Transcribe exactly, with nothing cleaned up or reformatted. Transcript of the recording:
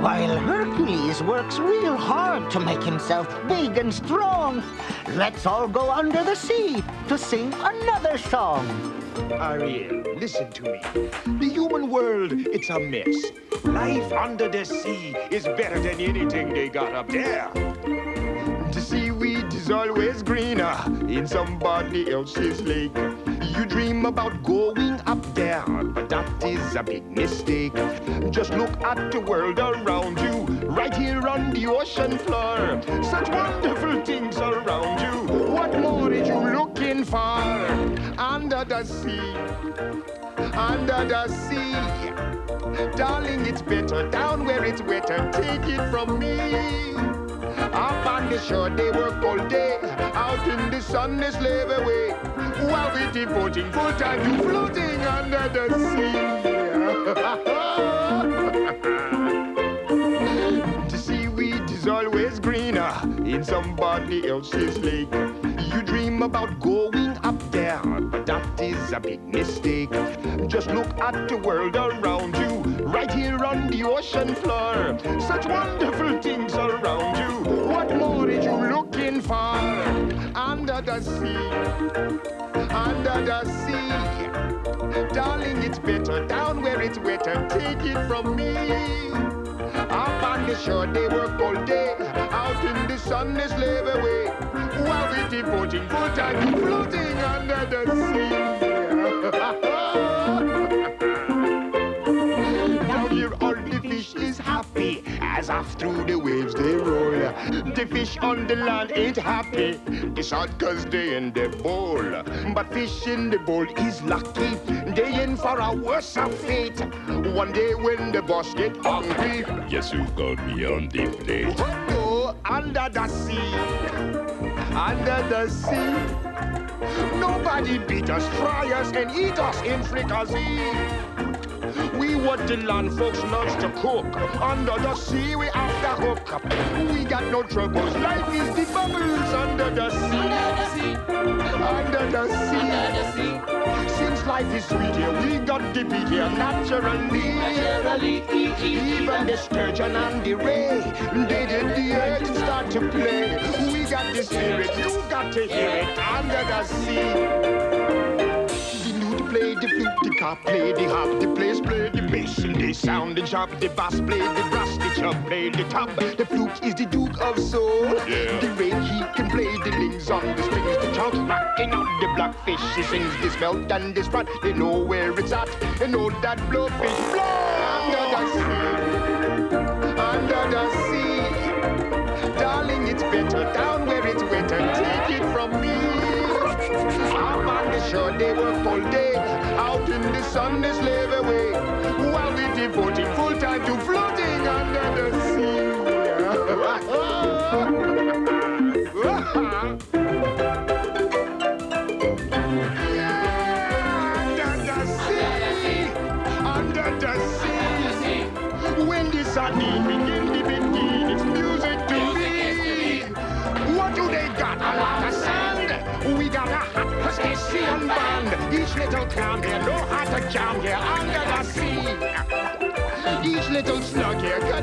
While Hercules works real hard to make himself big and strong, let's all go under the sea to sing another song. Ariel, listen to me. The human world, it's a mess. Life under the sea is better than anything they got up there. The seaweed is always greener in somebody else's lake. You dream about going up there, but that is a big mistake. Just look at the world around you, right here on the ocean floor. Such wonderful things around you. What more are you looking for? Under the sea, under the sea. Darling, it's better down where it's wetter. Take it from me. Up on the shore, they work all day. Out in the sun, they slave away. While we're devoting full time to floating under the sea. The seaweed is always greener in somebody else's lake. You dream about going up there, but that is a big mistake. Just look at the world around you, right here on the ocean floor. Such wonderful things around you. What more are you looking for? Under the sea, under the sea. Darling, it's better down where it's wetter. Take it from me. Up on the shore, they work all day. Out in the sun, they slave away. While we're devoting full time to floating under the sea. Down here, all the fish is happy as off through the waves they roll. The fish on the land ain't happy. It's hard cause they in the bowl. But fish in the bowl is lucky. They in for a worse fate. One day when the boss get hungry, yes, you got me on the plate. Oh, under the sea, under the sea. Nobody beat us, fry us, and eat us in fricassee. We what the land folks loves to cook. Under the sea, we after hook. We got no troubles. Life is the bubbles under the sea. Under the sea. Under the sea. Life is sweet here, we got to be here naturally. naturally. Even the sturgeon and the ray, they did the earth start to play. We got the spirit, you got to hear it under the sea. The lute play, the flute, the cop play, the harp, the place play, the bass, and they sound the chop, the bass play, the brass, the chub play, the top. The flute is the duke of soul. Yeah. The ray, he can play the lings on the strings, the chop. Knocking out the blackfish, he sings this melt and this fat. They know where it's at, they know that blowfish blow. Under the sea, under the sea. Darling, it's better down where it's wetter. Take it from me. Up on the shore, they work all day. Out in the sun, they slave away. While we're devoting full time to floating under the sea. When the sun begins to begin, it's music to me. What do they got? A lot of sand. We got a hot crustacean band. Each little clam here know how to jam here under the sea. Each little slug here.